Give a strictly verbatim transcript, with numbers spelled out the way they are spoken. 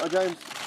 Hi, James.